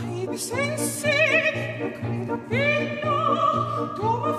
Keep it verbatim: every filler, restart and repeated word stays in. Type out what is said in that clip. ai miei sensi non credo più, tu